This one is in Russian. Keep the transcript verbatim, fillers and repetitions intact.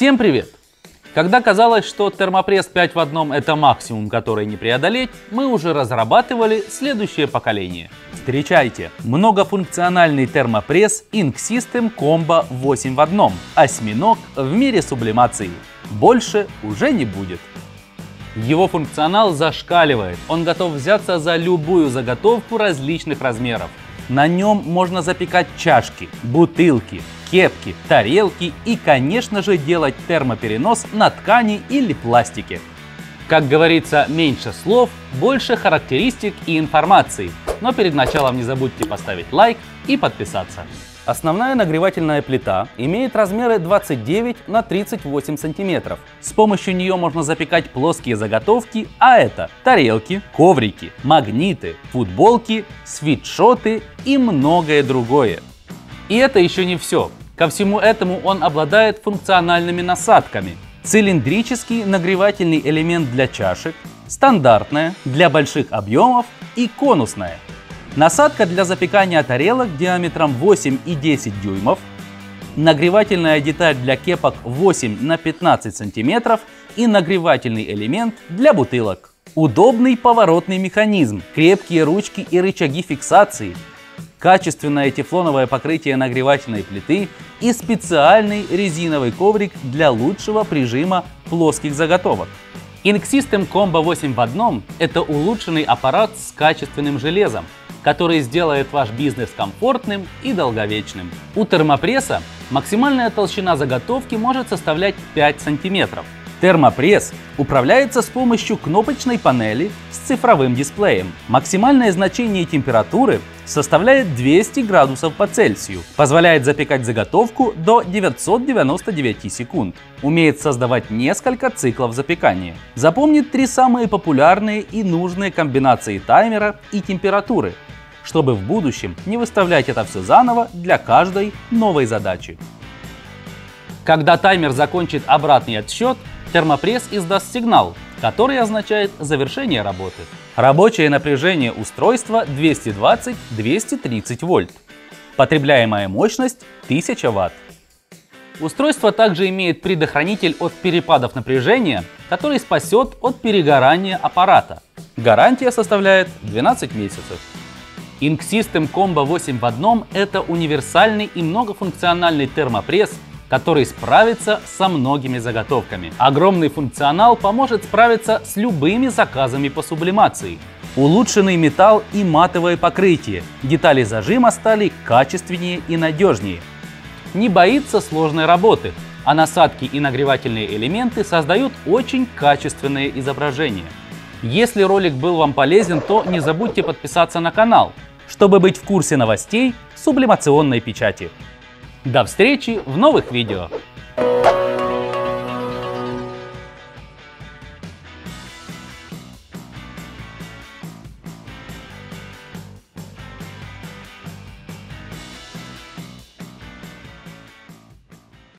Всем привет! Когда казалось, что термопресс пять в одном это максимум, который не преодолеть, мы уже разрабатывали следующее поколение. Встречайте! Многофункциональный термопресс INKSYSTEM Combo восемь в одном. Осьминог в мире сублимации. Больше уже не будет. Его функционал зашкаливает. Он готов взяться за любую заготовку различных размеров. На нем можно запекать чашки, бутылки, кепки, тарелки и, конечно же, делать термоперенос на ткани или пластике. Как говорится, меньше слов, больше характеристик и информации. Но перед началом не забудьте поставить лайк и подписаться. Основная нагревательная плита имеет размеры двадцать девять на тридцать восемь сантиметров. С помощью нее можно запекать плоские заготовки, а это тарелки, коврики, магниты, футболки, свитшоты и многое другое. И это еще не все. Ко всему этому он обладает функциональными насадками. Цилиндрический нагревательный элемент для чашек, стандартная для больших объемов и конусная. Насадка для запекания тарелок диаметром восемь и десять десятых дюймов, нагревательная деталь для кепок восемь на пятнадцать сантиметров и нагревательный элемент для бутылок. Удобный поворотный механизм, крепкие ручки и рычаги фиксации, качественное тефлоновое покрытие нагревательной плиты и специальный резиновый коврик для лучшего прижима плоских заготовок. INKSYSTEM Combo восемь в одном – это улучшенный аппарат с качественным железом, который сделает ваш бизнес комфортным и долговечным. У термопресса максимальная толщина заготовки может составлять пять сантиметров. Термопресс управляется с помощью кнопочной панели с цифровым дисплеем. Максимальное значение температуры составляет двести градусов по Цельсию, позволяет запекать заготовку до девятисот девяноста девяти секунд, умеет создавать несколько циклов запекания, запомнит три самые популярные и нужные комбинации таймера и температуры, чтобы в будущем не выставлять это все заново для каждой новой задачи. Когда таймер закончит обратный отсчет, термопресс издаст сигнал, который означает завершение работы. Рабочее напряжение устройства двести двадцать — двести тридцать вольт. Потребляемая мощность тысяча ватт. Устройство также имеет предохранитель от перепадов напряжения, который спасет от перегорания аппарата. Гарантия составляет двенадцать месяцев. INKSYSTEM Combo восемь в одном – это универсальный и многофункциональный термопресс, который справится со многими заготовками. Огромный функционал поможет справиться с любыми заказами по сублимации. Улучшенный металл и матовое покрытие. Детали зажима стали качественнее и надежнее. Не боится сложной работы, а насадки и нагревательные элементы создают очень качественные изображения. Если ролик был вам полезен, то не забудьте подписаться на канал, чтобы быть в курсе новостей сублимационной печати. До встречи в новых видео!